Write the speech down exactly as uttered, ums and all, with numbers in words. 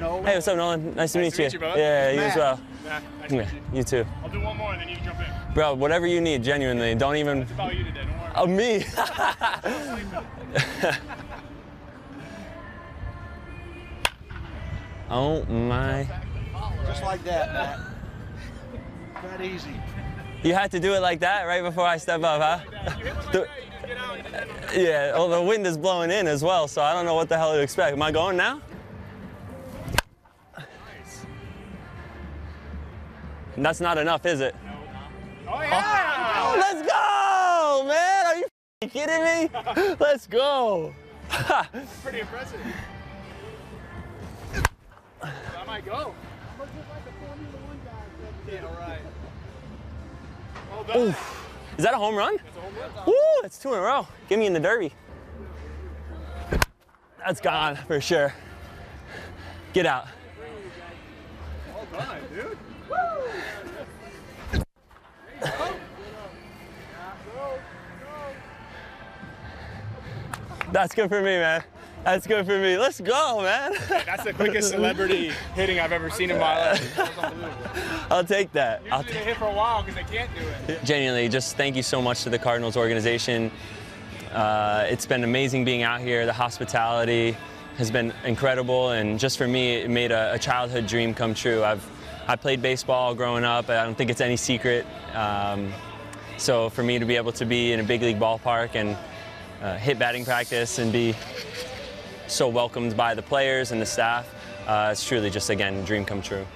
No. Hey, what's up, Nolan? Nice to nice meet to you. Meet you, brother. Yeah, you as well. Matt, nice yeah, to meet you. you too. I'll do one more and then you can jump in. Bro, whatever you need, genuinely. Don't even. It's about you today, don't worry. Oh, me. Oh, my. Just like that, Matt. That easy. You had to do it like that right before I step up, huh? Yeah, well, the wind is blowing in as well, so I don't know what the hell to expect. Am I going now? That's not enough, is it? No. Oh, yeah! Oh, let's go, man! Are you f***ing kidding me? Let's go! That's pretty impressive. That might go. I'm looking like a Formula One guy. Yeah, right. Well done. Oof. Is that a home run? It's a home run. Woo! It's two in a row. Get me in the derby. That's gone for sure. Get out. Well done, dude. Woo! That's good for me, man. That's good for me. Let's go, man. That's the quickest celebrity hitting I've ever seen in my life. That was unbelievable. I'll take that. Usually I'll they hit for a while because they can't do it. Genuinely, just thank you so much to the Cardinals organization. Uh, it's been amazing being out here. The hospitality has been incredible, and just for me, it made a, a childhood dream come true. I've I played baseball growing up. I don't think it's any secret. Um, so for me to be able to be in a big league ballpark and uh, hit batting practice and be so welcomed by the players and the staff, uh, it's truly just, again, a dream come true.